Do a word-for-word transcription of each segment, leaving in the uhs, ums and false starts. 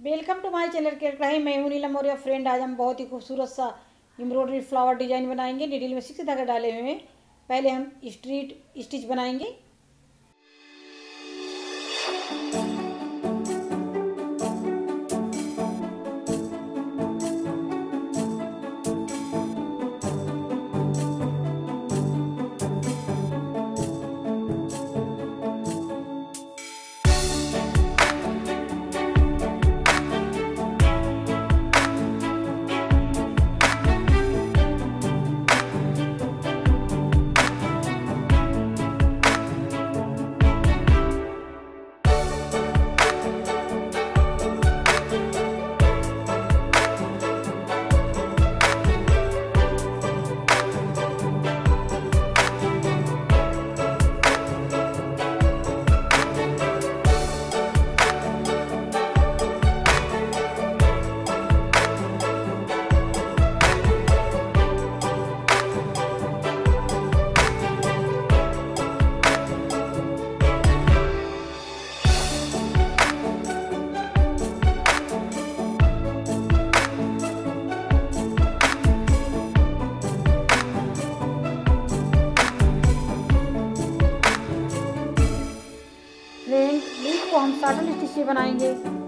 Welcome to my channel care crime. मैं हूं नीलम Maurya friend. आज हम बहुत ही खूबसूरत सा एम्ब्रॉयडरी फ्लावर डिजाइन बनाएंगे। डिटेल में सिक्स धागे डाले हुए हैं। पहले हम स्ट्रीट स्टिच बनाएंगे। तो हम साटन स्टिच से बनाएंगे।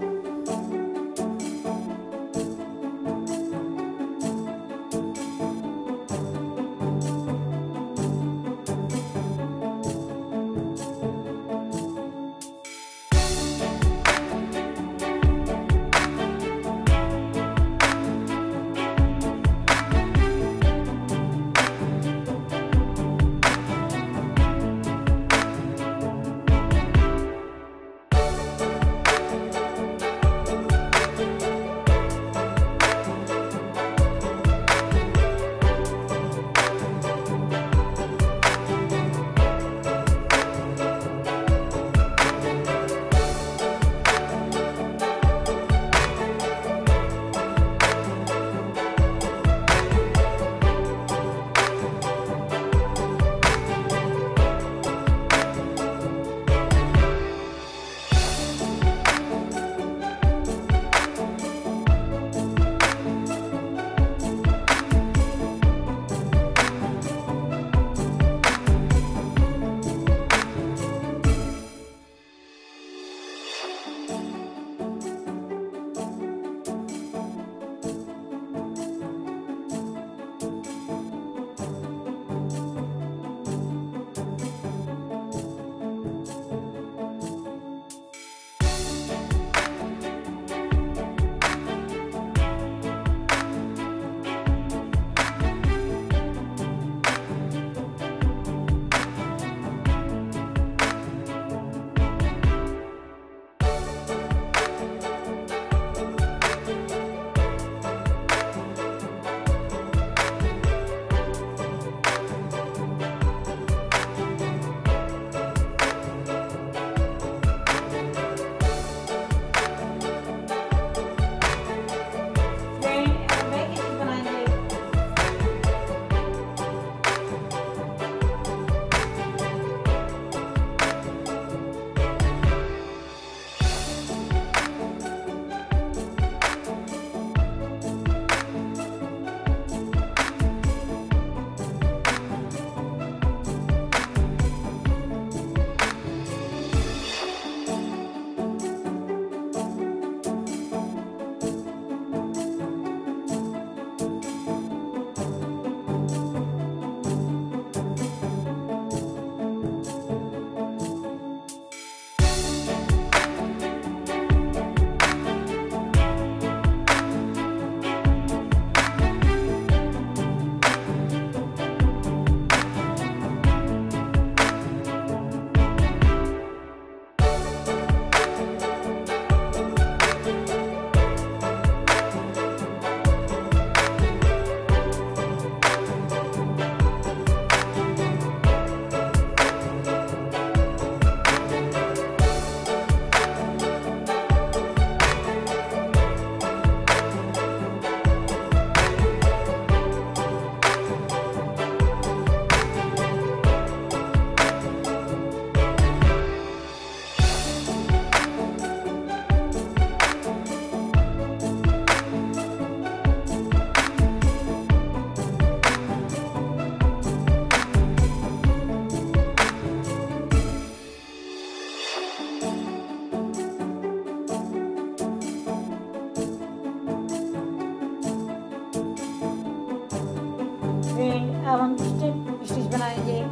हम स्टिच स्टिच बनाएंगे।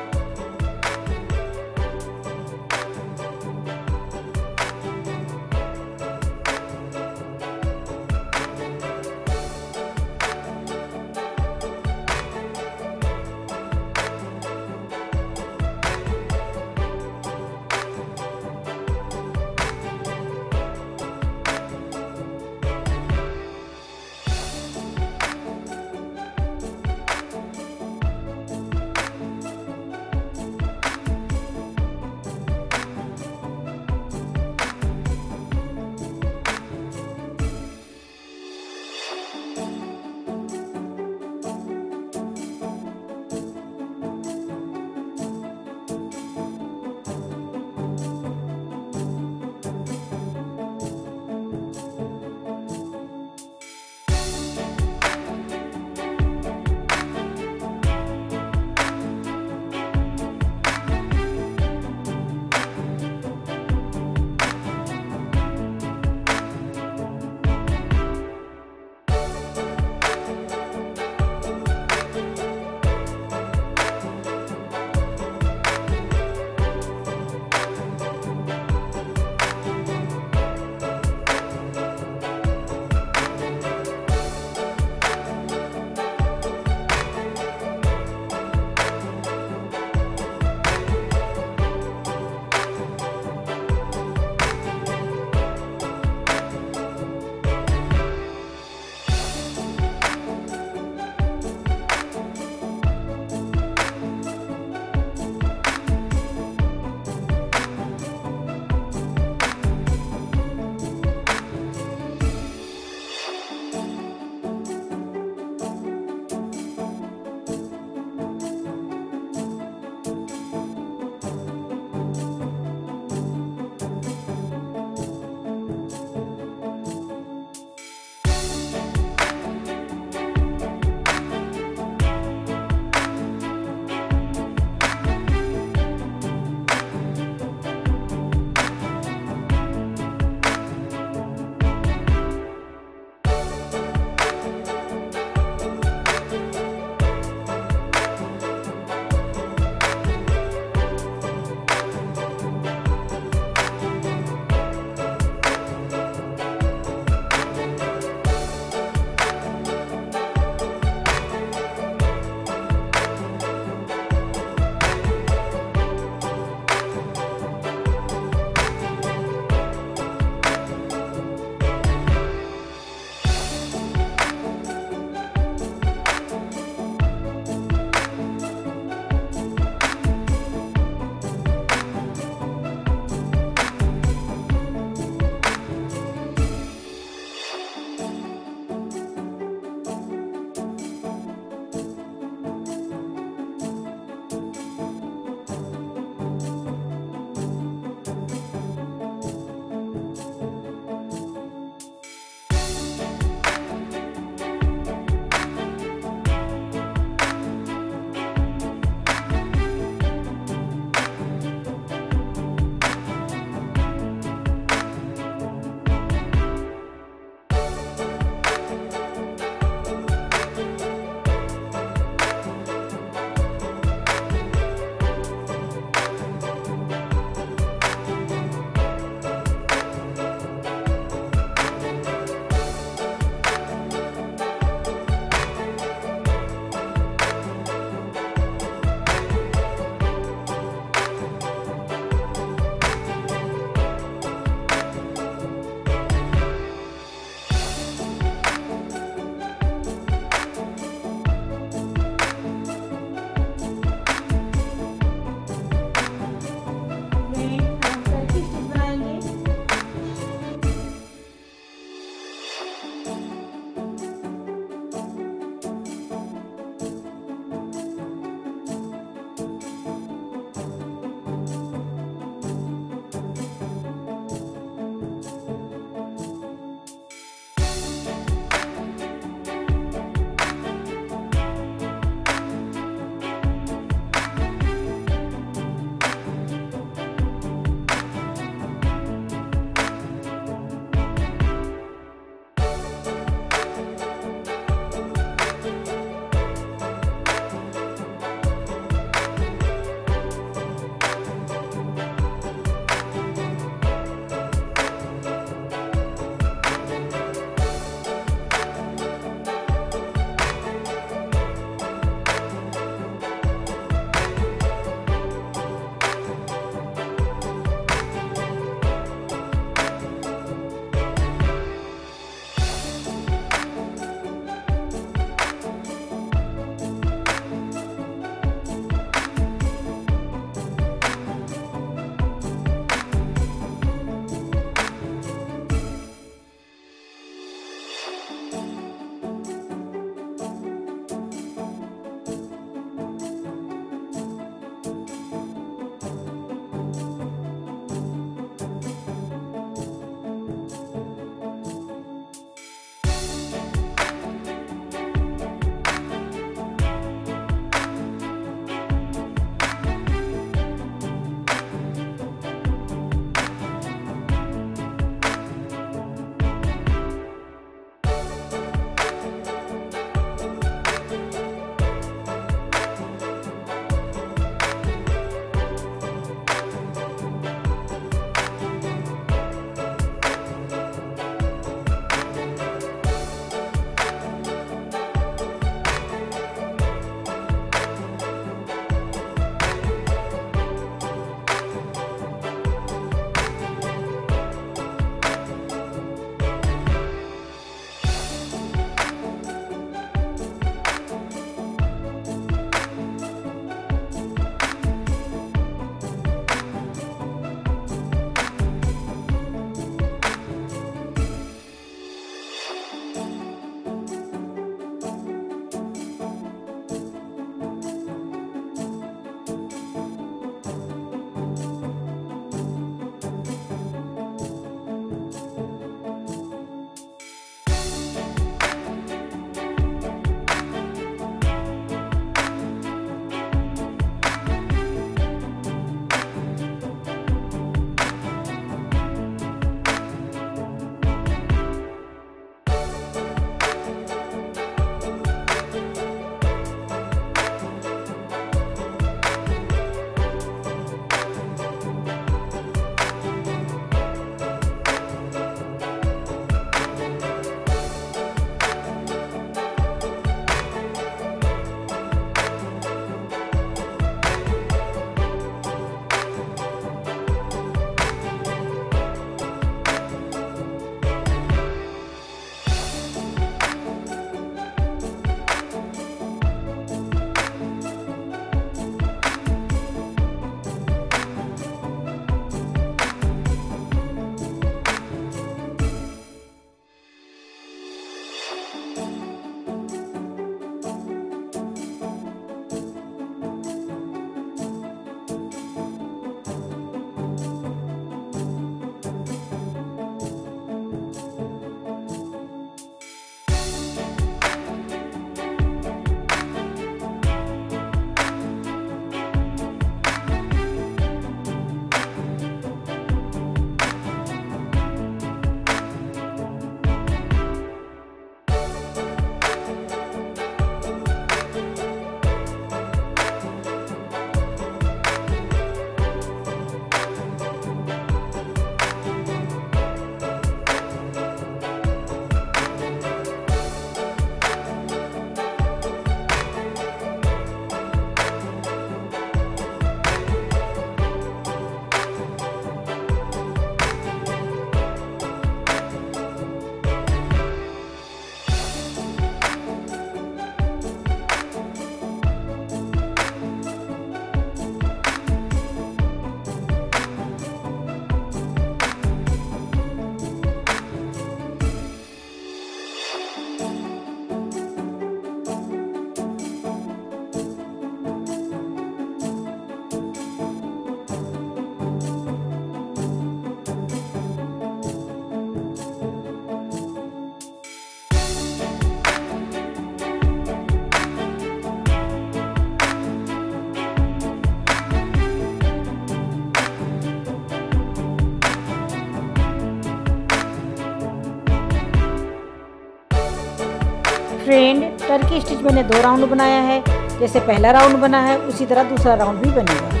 टर्की स्टिच मैंने दो राउंड बनाया है। जैसे पहला राउंड बना है उसी तरह दूसरा राउंड भी बनेगा।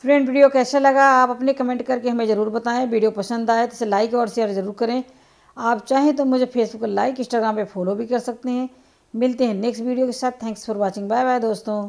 फ्रेंड, वीडियो कैसा लगा आप अपने कमेंट करके हमें ज़रूर बताएं। वीडियो पसंद आए तो इसे लाइक और शेयर ज़रूर करें। आप चाहें तो मुझे फेसबुक पर लाइक, इंस्टाग्राम पे फॉलो भी कर सकते हैं। मिलते हैं नेक्स्ट वीडियो के साथ। Thanks for watching. Bye bye दोस्तों।